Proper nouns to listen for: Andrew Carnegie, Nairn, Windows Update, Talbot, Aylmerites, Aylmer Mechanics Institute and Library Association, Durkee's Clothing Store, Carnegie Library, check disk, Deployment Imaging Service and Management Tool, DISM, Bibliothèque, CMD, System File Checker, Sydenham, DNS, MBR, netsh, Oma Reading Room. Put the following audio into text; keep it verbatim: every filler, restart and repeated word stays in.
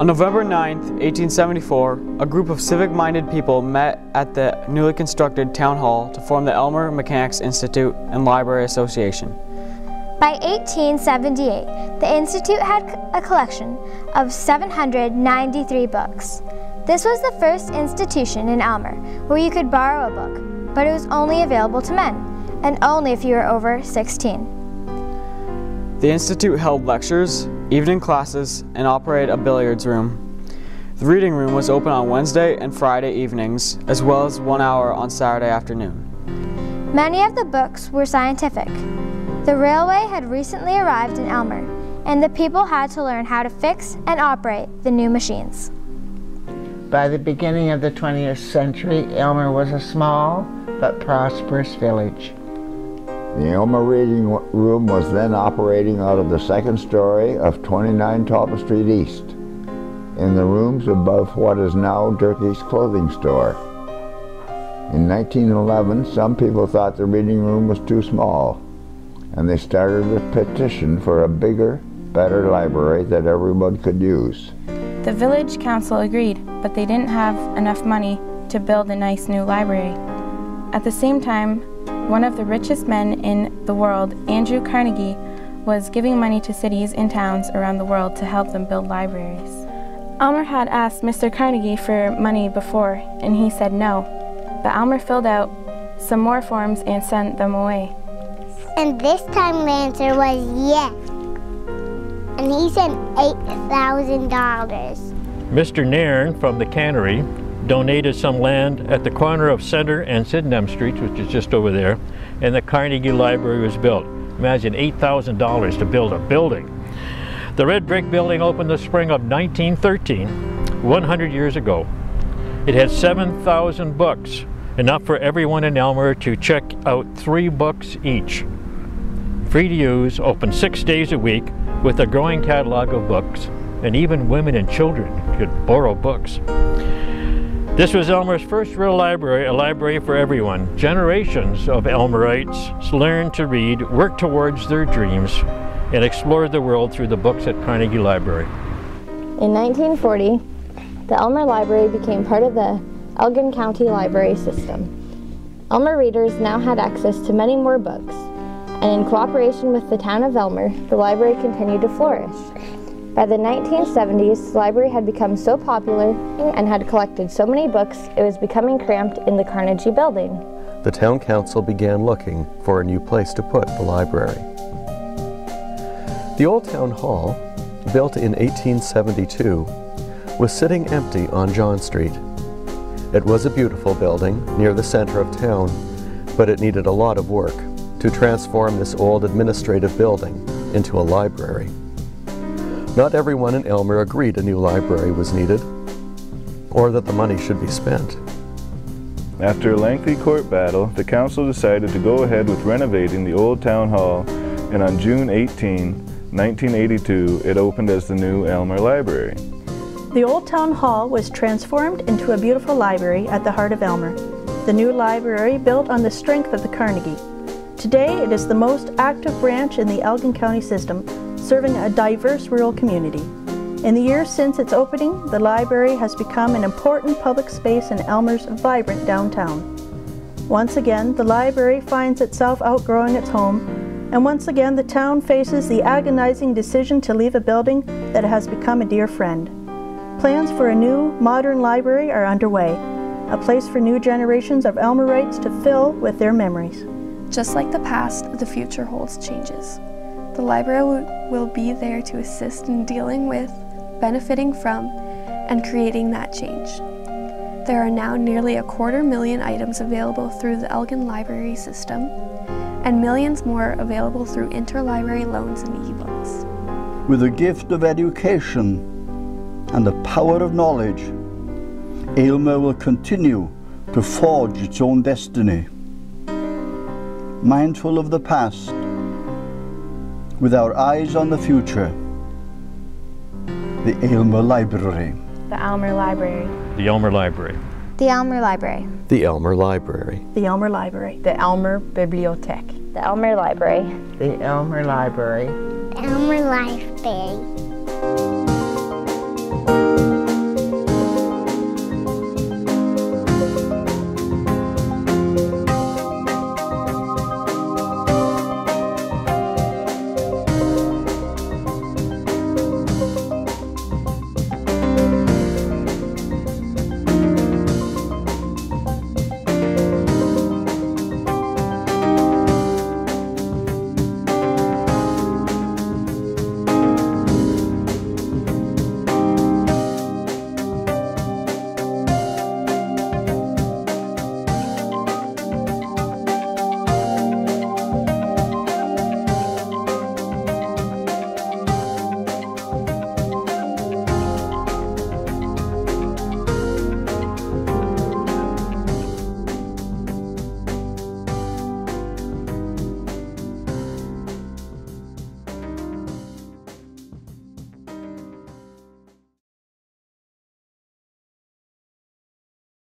On November ninth, eighteen seventy-four, a group of civic-minded people met at the newly constructed town hall to form the Aylmer Mechanics Institute and Library Association. By eighteen seventy-eight, the Institute had a collection of seven hundred ninety-three books. This was the first institution in Aylmer where you could borrow a book, but it was only available to men, and only if you were over sixteen. The Institute held lectures, evening classes, and operated a billiards room. The reading room was open on Wednesday and Friday evenings, as well as one hour on Saturday afternoon. Many of the books were scientific. The railway had recently arrived in Aylmer, and the people had to learn how to fix and operate the new machines. By the beginning of the twentieth century, Aylmer was a small but prosperous village. The Oma Reading Room was then operating out of the second story of twenty-nine Talbot Street East, in the rooms above what is now Durkee's Clothing Store. In nineteen eleven, some people thought the reading room was too small, and they started a petition for a bigger, better library that everyone could use. The village council agreed, but they didn't have enough money to build a nice new library. At the same time, one of the richest men in the world, Andrew Carnegie, was giving money to cities and towns around the world to help them build libraries. Aylmer had asked Mister Carnegie for money before, and he said no. But Aylmer filled out some more forms and sent them away. And this time the answer was yes. And he sent eight thousand dollars. Mister Nairn from the cannery donated some land at the corner of Center and Sydenham Streets, which is just over there, and the Carnegie Library was built. Imagine eight thousand dollars to build a building. The red brick building opened the spring of nineteen thirteen, one hundred years ago. It had seven thousand books, enough for everyone in Aylmer to check out three books each. Free to use, open six days a week with a growing catalog of books, and even women and children could borrow books. This was Aylmer's first real library, a library for everyone. Generations of Aylmerites learned to read, worked towards their dreams, and explored the world through the books at Carnegie Library. In nineteen forty, the Aylmer Library became part of the Elgin County Library system. Aylmer readers now had access to many more books, and in cooperation with the town of Aylmer, the library continued to flourish. By the nineteen seventies, the library had become so popular and had collected so many books, it was becoming cramped in the Carnegie building. The town council began looking for a new place to put the library. The old town hall, built in eighteen seventy-two, was sitting empty on John Street. It was a beautiful building near the center of town, but it needed a lot of work to transform this old administrative building into a library. Not everyone in Aylmer agreed a new library was needed, or that the money should be spent. After a lengthy court battle, the council decided to go ahead with renovating the old town hall, and on June eighteenth, nineteen eighty-two, it opened as the new Aylmer Library. The old town hall was transformed into a beautiful library at the heart of Aylmer. The new library built on the strength of the Carnegie. Today, it is the most active branch in the Elgin County system, serving a diverse rural community. In the years since its opening, the library has become an important public space in Aylmer's vibrant downtown. Once again, the library finds itself outgrowing its home, and once again the town faces the agonizing decision to leave a building that has become a dear friend. Plans for a new, modern library are underway, a place for new generations of Aylmerites to fill with their memories. Just like the past, the future holds changes. The library will be there to assist in dealing with, benefiting from, and creating that change. There are now nearly a quarter million items available through the Elgin Library system, and millions more available through interlibrary loans and e-books. With the gift of education and the power of knowledge, Aylmer will continue to forge its own destiny. Mindful of the past, with our eyes on the future, the Aylmer Library. The Aylmer Library. The Aylmer Library. The Aylmer Library. The Aylmer Library. The Aylmer Library. The Aylmer Bibliothèque. The Aylmer Library. The Aylmer Library. The Aylmer Library.